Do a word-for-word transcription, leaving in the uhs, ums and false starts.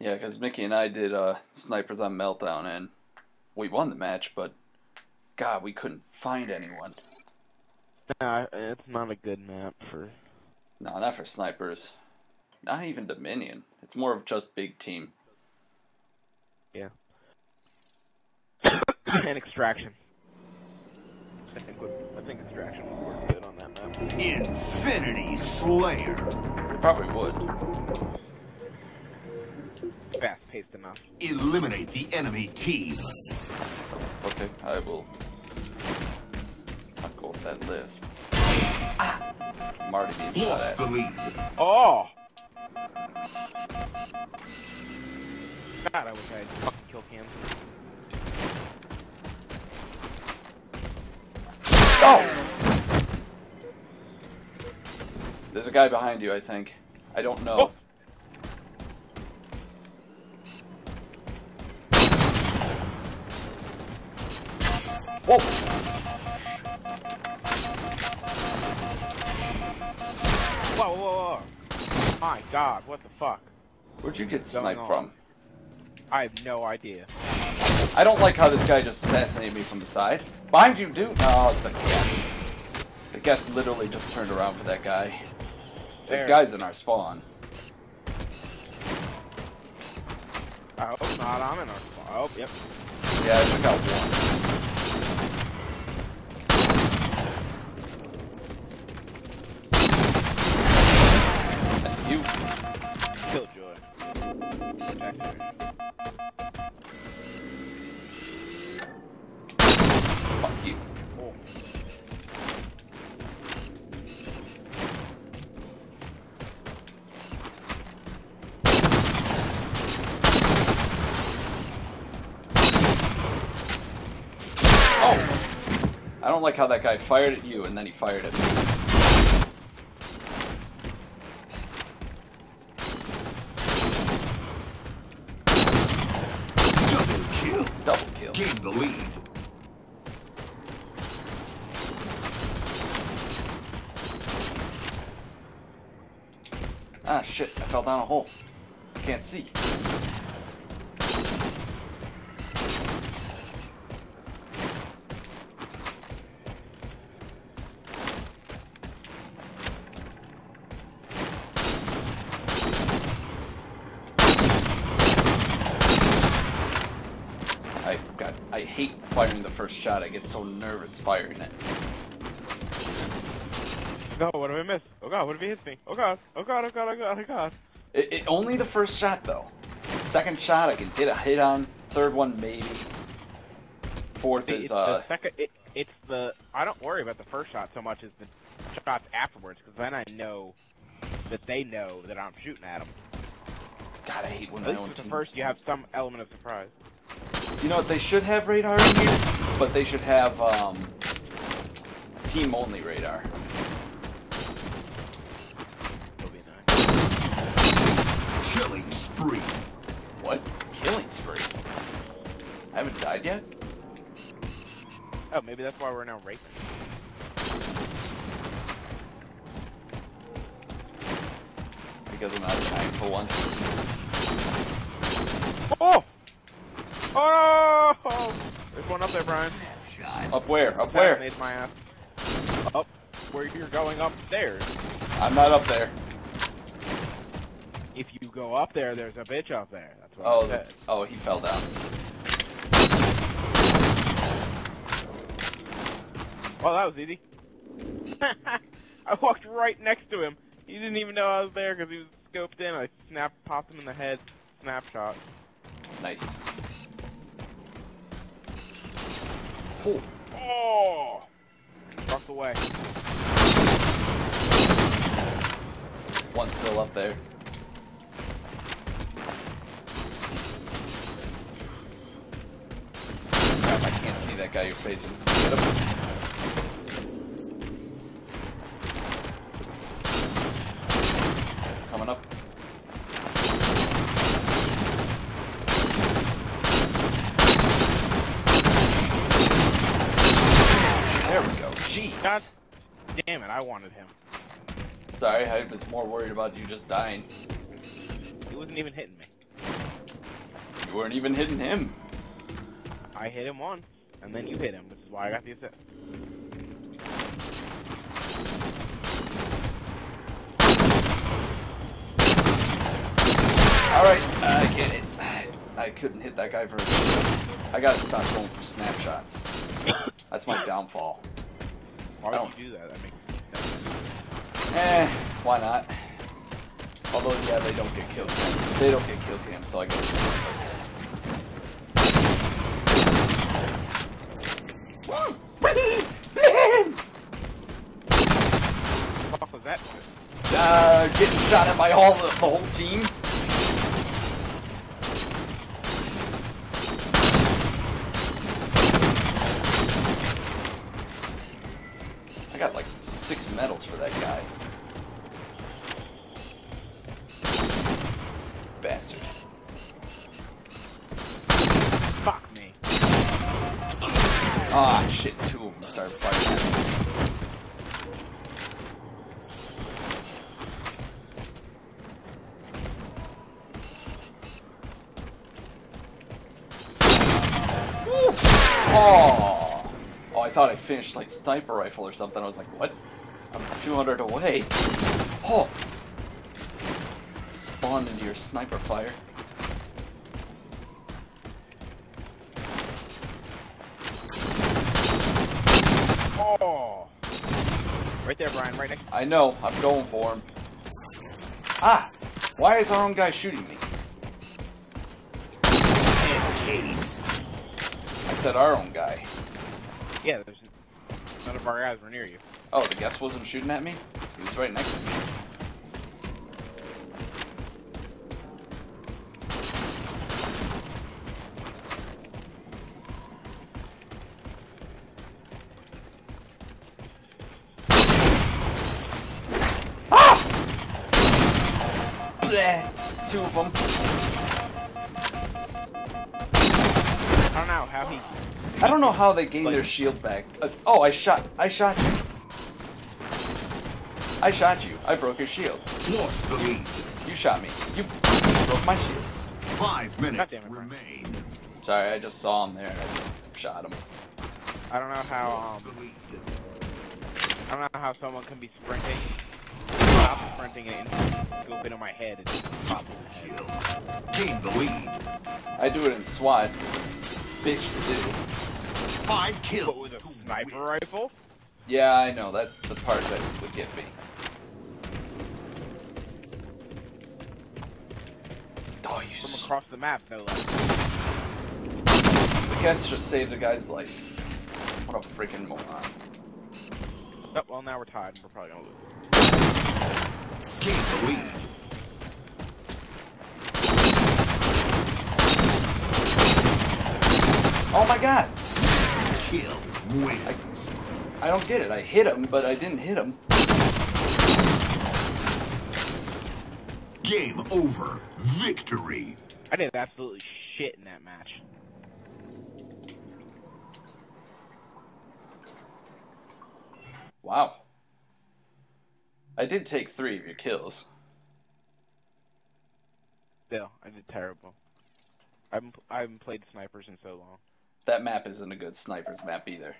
Yeah, because Mickey and I did uh, Snipers on Meltdown, and we won the match, but God, we couldn't find anyone. Nah, it's not a good map for... No, not for snipers. Not even Dominion. It's more of just big team. Yeah. And Extraction. I think I think Extraction would work good on that map. Infinity Slayer. It probably would. Fast-paced enough. Eliminate the enemy team. Okay, I will. I'll go with that lift. Ah! I'm already being shot at. Lost the lead. Oh! God, I wish I had fucking kill cam. Oh! There's a guy behind you, I think. I don't know. Oh. Whoa! Whoa, whoa, whoa! My God, what the fuck? Where'd you get sniped from? I have no idea. I don't like how this guy just assassinated me from the side. Behind you, dude! Oh, it's a guess. The guess literally just turned around for that guy. This guy's in our spawn. I hope not, I'm in our spawn. I hope, yep. Yeah, I took out one. You Killjoy. Fuck you. Oh. Oh! I don't like how that guy fired at you and then he fired at me. Gained the lead. Ah, shit. I fell down a hole. Can't see. I hate firing the first shot. I get so nervous firing it. No, what did I miss? Oh God, what if he hits me? Oh God, oh God, oh God, oh God, oh God. It, it, only the first shot though. Second shot I can get a hit on. Third one maybe. Fourth it, is uh. The second, it, it's the I don't worry about the first shot so much as the shots afterwards, because then I know that they know that I'm shooting at them. God, I hate when my own team. At least with the first, you have some element of surprise. You know what, they should have radar in here, but they should have, um, team-only radar. That'll be nice. Killing spree. What? Killing spree? I haven't died yet? Oh, maybe that's why we're now raping. Because I'm out of time for once. Oh! Oh! There's one up there, Brian. Up where? Up where? Made my ass. Up where you're going upstairs. I'm not up there. If you go up there, there's a bitch up there. That's what oh, I said. Oh, he fell down. Well, that was easy. I walked right next to him. He didn't even know I was there because he was scoped in. I snapped, popped him in the head. Snapshot. Nice. Oh! Oh! Crossed away. One's still up there. Crap, I can't see that guy you're facing. Get up. Coming up. God damn it, I wanted him. Sorry, I was more worried about you just dying. He wasn't even hitting me. You weren't even hitting him. I hit him once, and then you hit him, which is why I got the assist. Alright, uh, I can't hit. I, I couldn't hit that guy for a second. I gotta stop going for snapshots. That's my downfall. Why would you do that? That makes eh, why not? Although, yeah, they don't get kill cam. They don't get kill cam, so I guess it's useless. What the fuck was that? Uh, getting shot at by all the, the whole team. I got like six medals for that guy. Bastard. Fuck me. Ah, oh, shit, two of them started fighting at me. Oh. Oh, I thought I finished like sniper rifle or something. I was like, what? I'm two hundred away. Oh. Spawned into your sniper fire. Oh! Right there, Brian, right next to you. I know, I'm going for him. Ah! Why is our own guy shooting me? Jeez. I said our own guy. Yeah, there's none of our guys were near you. Oh, the guest wasn't shooting at me? He was right next to me. Two of them. I don't know how he. I don't know how they gained like, their shields back. Uh, oh, I shot. I shot you. I shot you. I broke your shields. Lost the lead. You shot me. You broke my shields. Five minutes remain. Sorry, I just saw him there. I just shot him. I don't know how. Um, I don't know how someone can be sprinting. Stop sprinting and scoop into my head and just pop in the head. Gain the lead. I do it in SWAT. Bitch to do. Five kills. What was a sniper rifle? Yeah, I know. That's the part that would get me. Oh, you from across the map, no less. The guest just saved a guy's life. What a freaking moron. Oh, well, now we're tied. We're probably gonna lose. Gain the lead. Oh my god! Kill win. I, I don't get it. I hit him, but I didn't hit him. Game over. Victory. I did absolutely shit in that match. Wow. I did take three of your kills. Still, I did terrible. I'm I haven't played snipers in so long. That map isn't a good snipers map either.